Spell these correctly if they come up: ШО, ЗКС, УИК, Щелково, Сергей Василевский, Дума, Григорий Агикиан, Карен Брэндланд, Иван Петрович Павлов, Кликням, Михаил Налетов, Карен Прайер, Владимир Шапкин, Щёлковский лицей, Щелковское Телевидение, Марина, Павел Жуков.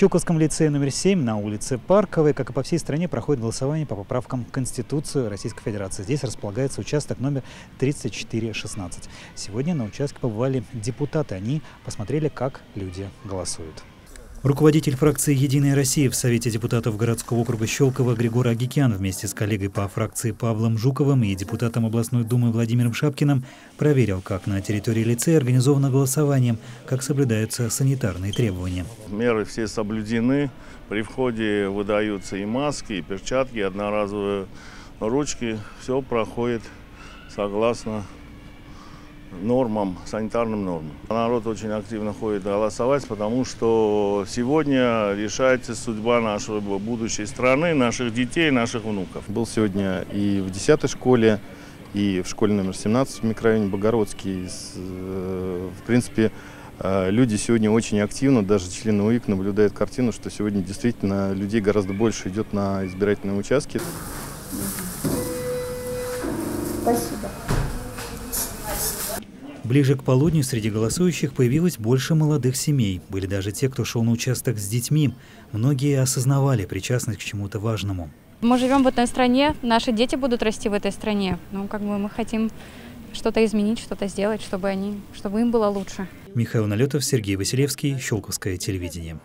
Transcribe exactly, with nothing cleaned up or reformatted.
Щелковском лицее номер семь на улице Парковой, как и по всей стране, проходит голосование по поправкам к Конституции Российской Федерации. Здесь располагается участок номер тридцать четыре шестнадцать. Сегодня на участке побывали депутаты. Они посмотрели, как люди голосуют. Руководитель фракции «Единая Россия» в Совете депутатов городского округа Щелково Григорий Агикиан вместе с коллегой по фракции Павлом Жуковым и депутатом областной думы Владимиром Шапкиным проверил, как на территории лицея организовано голосование, как соблюдаются санитарные требования. Меры все соблюдены. При входе выдаются и маски, и перчатки, и одноразовые ручки. Все проходит согласно нормам, санитарным нормам. Народ очень активно ходит голосовать, потому что сегодня решается судьба нашей будущей страны, наших детей, наших внуков. Был сегодня и в десятой школе, и в школе номер семнадцать в микрорайоне Богородский. В принципе, люди сегодня очень активно, даже члены УИК наблюдают картину, что сегодня действительно людей гораздо больше идет на избирательные участки. Спасибо. Ближе к полудню среди голосующих появилось больше молодых семей. Были даже те, кто шел на участок с детьми. Многие осознавали причастность к чему-то важному. Мы живем в этой стране, наши дети будут расти в этой стране. Ну, как бы мы хотим что-то изменить, что-то сделать, чтобы, они, чтобы им было лучше. Михаил Налетов, Сергей Василевский, Щелковское телевидение.